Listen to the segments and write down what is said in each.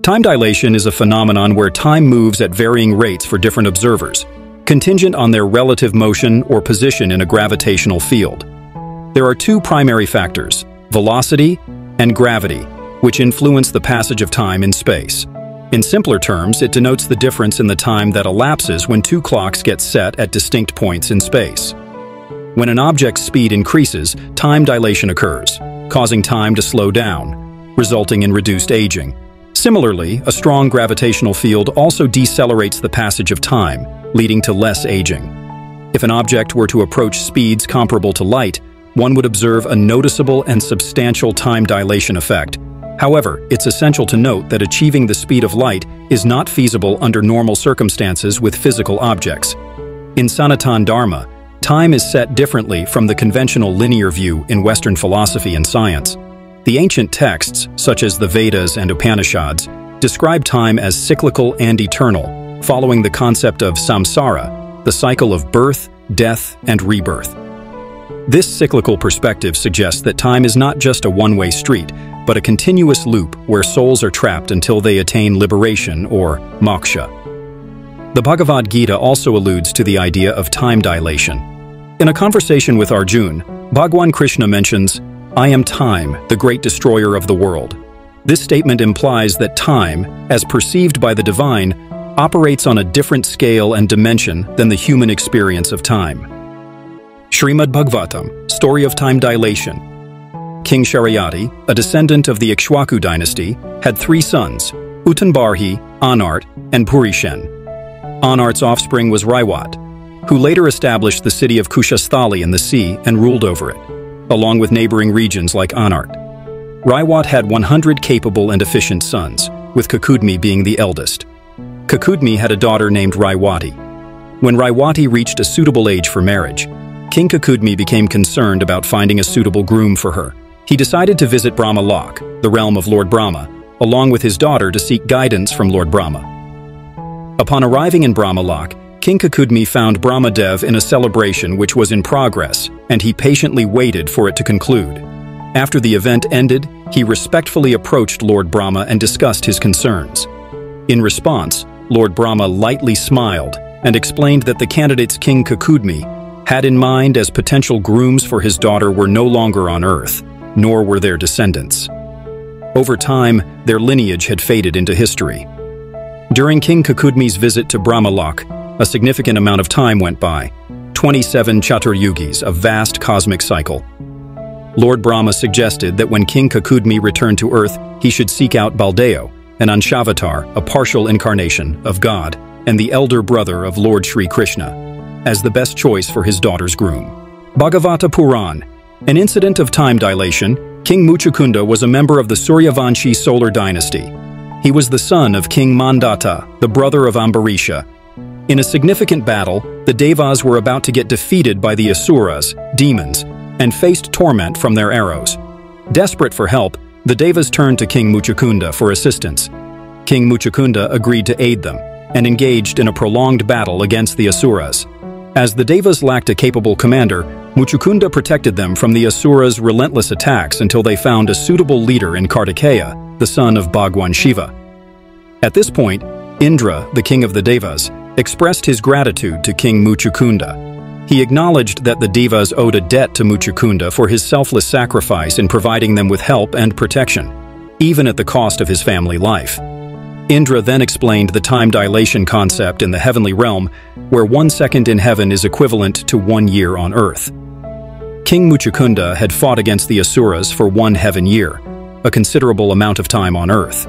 Time dilation is a phenomenon where time moves at varying rates for different observers, contingent on their relative motion or position in a gravitational field. There are two primary factors, velocity and gravity, which influence the passage of time in space. In simpler terms, it denotes the difference in the time that elapses when two clocks get set at distinct points in space. When an object's speed increases, time dilation occurs, causing time to slow down, resulting in reduced aging. Similarly, a strong gravitational field also decelerates the passage of time, leading to less aging. If an object were to approach speeds comparable to light, one would observe a noticeable and substantial time dilation effect. However, it's essential to note that achieving the speed of light is not feasible under normal circumstances with physical objects. In Sanatan Dharma, time is set differently from the conventional linear view in Western philosophy and science. The ancient texts, such as the Vedas and Upanishads, describe time as cyclical and eternal, following the concept of samsara, the cycle of birth, death, and rebirth. This cyclical perspective suggests that time is not just a one-way street, but a continuous loop where souls are trapped until they attain liberation or moksha. The Bhagavad Gita also alludes to the idea of time dilation. In a conversation with Arjun, Bhagwan Krishna mentions, "I am time, the great destroyer of the world." This statement implies that time, as perceived by the divine, operates on a different scale and dimension than the human experience of time. Srimad Bhagavatam, Story of Time Dilation. King Sharayati, a descendant of the Ikshwaku dynasty, had three sons, Utanbarhi, Anart, and Purishen. Anart's offspring was Raiwati, who later established the city of Kushasthali in the sea and ruled over it, along with neighboring regions like Anart. Raiwati had 100 capable and efficient sons, with Kakudmi being the eldest. Kakudmi had a daughter named Raiwati. When Raiwati reached a suitable age for marriage, King Kakudmi became concerned about finding a suitable groom for her. He decided to visit Brahmaloka, the realm of Lord Brahma, along with his daughter to seek guidance from Lord Brahma. Upon arriving in Brahmaloka, King Kakudmi found Brahmadev in a celebration which was in progress, and he patiently waited for it to conclude. After the event ended, he respectfully approached Lord Brahma and discussed his concerns. In response, Lord Brahma lightly smiled and explained that the candidates King Kakudmi had in mind as potential grooms for his daughter were no longer on Earth, nor were their descendants. Over time, their lineage had faded into history. During King Kakudmi's visit to Brahmaloka, a significant amount of time went by, 27 chaturyugas, a vast cosmic cycle. Lord Brahma suggested that when King Kakudmi returned to Earth, he should seek out Baldeo, an Anshavatar, a partial incarnation of God, and the elder brother of Lord Sri Krishna, as the best choice for his daughter's groom. Bhagavata Puran, an incident of time dilation, King Muchukunda was a member of the Suryavanshi solar dynasty. He was the son of King Mandata, the brother of Ambarisha. In a significant battle, the devas were about to get defeated by the asuras, demons, and faced torment from their arrows. Desperate for help, the devas turned to King Muchukunda for assistance. King Muchukunda agreed to aid them and engaged in a prolonged battle against the asuras. As the devas lacked a capable commander, Muchukunda protected them from the asuras' relentless attacks until they found a suitable leader in Kartikeya, the son of Bhagwan Shiva. At this point, Indra, the king of the devas, expressed his gratitude to King Muchukunda. He acknowledged that the devas owed a debt to Muchukunda for his selfless sacrifice in providing them with help and protection, even at the cost of his family life. Indra then explained the time dilation concept in the heavenly realm, where 1 second in heaven is equivalent to 1 year on earth. King Muchukunda had fought against the asuras for 1 heaven year, a considerable amount of time on earth.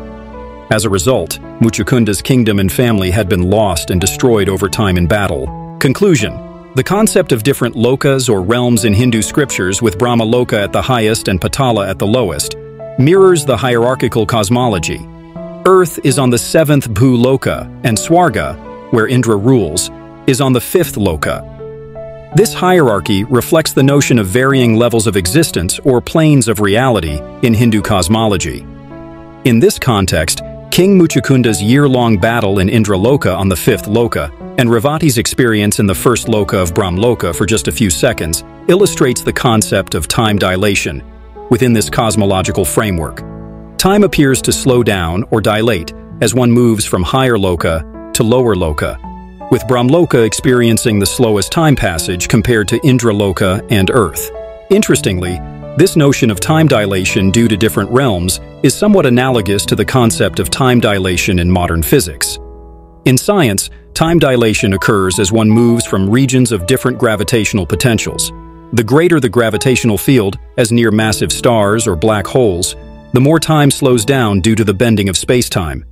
As a result, Muchukunda's kingdom and family had been lost and destroyed over time in battle. Conclusion: the concept of different lokas or realms in Hindu scriptures, with Brahmaloka at the highest and Patala at the lowest, mirrors the hierarchical cosmology. Earth is on the 7th Bhu-loka, and Swarga, where Indra rules, is on the 5th loka. This hierarchy reflects the notion of varying levels of existence or planes of reality in Hindu cosmology. In this context, King Muchukunda's year-long battle in Indra Loka on the 5th Loka and Raivati's experience in the 1st Loka of Brahmaloka for just a few seconds illustrates the concept of time dilation within this cosmological framework. Time appears to slow down or dilate as one moves from higher loka to lower loka, with Brahmaloka experiencing the slowest time passage compared to Indra Loka and Earth. Interestingly, this notion of time dilation due to different realms is somewhat analogous to the concept of time dilation in modern physics. In science, time dilation occurs as one moves from regions of different gravitational potentials. The greater the gravitational field, as near massive stars or black holes, the more time slows down due to the bending of space-time.